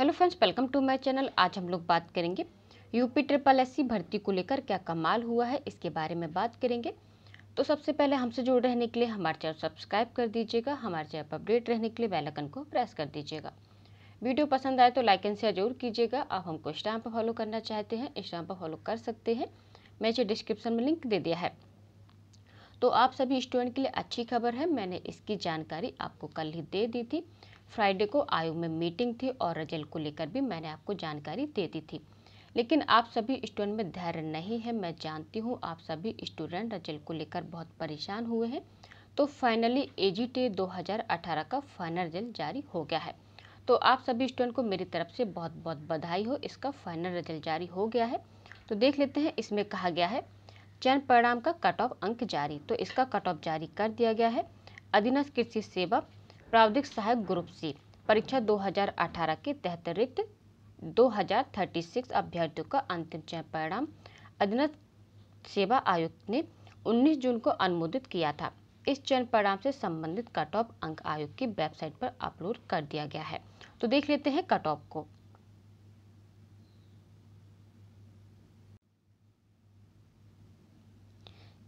Hello friends, welcome to my channel. आज हम लोग बात करेंगे यूपी SSS भर्ती को लेकर क्या कमाल हुआ है, इसके बारे में बात करेंगे। तो सबसे पहले हमसे जुड़ रहने के लिए हमारे चैनल सब्सक्राइब कर दीजिएगा। हमारे चैनल पर अपडेट रहने के लिए बेल आइकन को प्रेस कर दीजिएगा। वीडियो पसंद आए तो लाइक एंड शेयर जरूर कीजिएगा। आप हमको इंस्टाग्राम पर फॉलो करना चाहते हैं, इंस्टाग्राम पर फॉलो कर सकते हैं। मैंने डिस्क्रिप्शन में लिंक दे दिया है। तो आप सभी स्टूडेंट के लिए अच्छी खबर है। मैंने इसकी जानकारी आपको कल ही दे दी थी। फ्राइडे को आयोग में मीटिंग थी और रिजल्ट को लेकर भी मैंने आपको जानकारी दे दी थी। लेकिन आप सभी स्टूडेंट में धैर्य नहीं है। मैं जानती हूँ आप सभी स्टूडेंट रिजल्ट को लेकर बहुत परेशान हुए हैं। तो फाइनली AGTE 2018 का फाइनल रिजल्ट जारी हो गया है। तो आप सभी स्टूडेंट को मेरी तरफ से बहुत बहुत बधाई हो। इसका फाइनल रिजल्ट जारी हो गया है। तो देख लेते हैं, इसमें कहा गया है चयन परिणाम का कट ऑफ अंक जारी। तो इसका कट ऑफ जारी कर दिया गया है। अधीनस्थ कृषि सेवा प्राविधिक सहायक ग्रुप सी परीक्षा 2018 के तहत रिक्त 2036 अभ्यर्थियों का अंतिम चयन परिणाम अधीनस्थ सेवा आयोग ने 19 जून को अनुमोदित किया था। इस चयन परिणाम से संबंधित कट ऑफ अंक आयोग की वेबसाइट पर अपलोड कर दिया गया है। तो देख लेते हैं कट ऑफ को।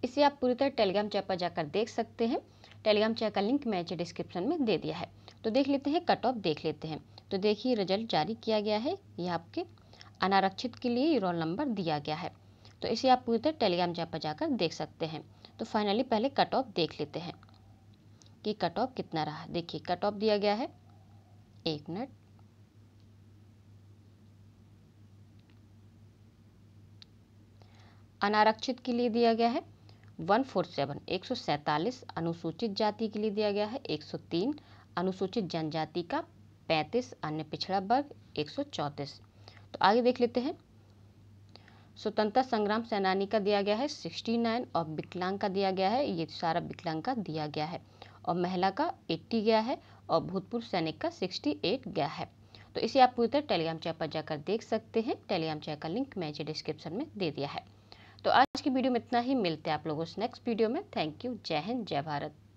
इसे आप पूरी तरह टेलीग्राम चैनल पर जाकर देख सकते हैं। टेलीग्राम चैनल का लिंक मैंने डिस्क्रिप्शन में दे दिया है। तो देख लेते हैं कट ऑफ, देख लेते हैं। तो देखिए रिजल्ट जारी किया गया है। ये आपके अनारक्षित के लिए रोल नंबर दिया गया है। तो इसे आप पूरी तरह टेलीग्राम चैनल पर जाकर देख सकते हैं। तो फाइनली पहले कट ऑफ देख लेते हैं कि कट ऑफ कितना रहा। देखिए कट ऑफ दिया गया है, एक मिनट, अनारक्षित के लिए दिया गया है 147, 147, अनुसूचित जाति के लिए दिया गया है 103, अनुसूचित जनजाति का 35, अन्य पिछड़ा वर्ग 134। तो आगे देख लेते हैं, स्वतंत्रता संग्राम सेनानी का दिया गया है 69 और विकलांग का दिया गया है, ये सारा विकलांग का दिया गया है, और महिला का 80 गया है और भूतपूर्व सैनिक का 68 गया है। तो इसे आप पूरी तरह टेलीग्राम चैनल पर जाकर देख सकते हैं। टेलीग्राम चैनल का लिंक मैंने डिस्क्रिप्शन में दे दिया है। तो आज की वीडियो में इतना ही। मिलते हैं आप लोगों से नेक्स्ट वीडियो में। Thank you. जय हिंद, जय भारत।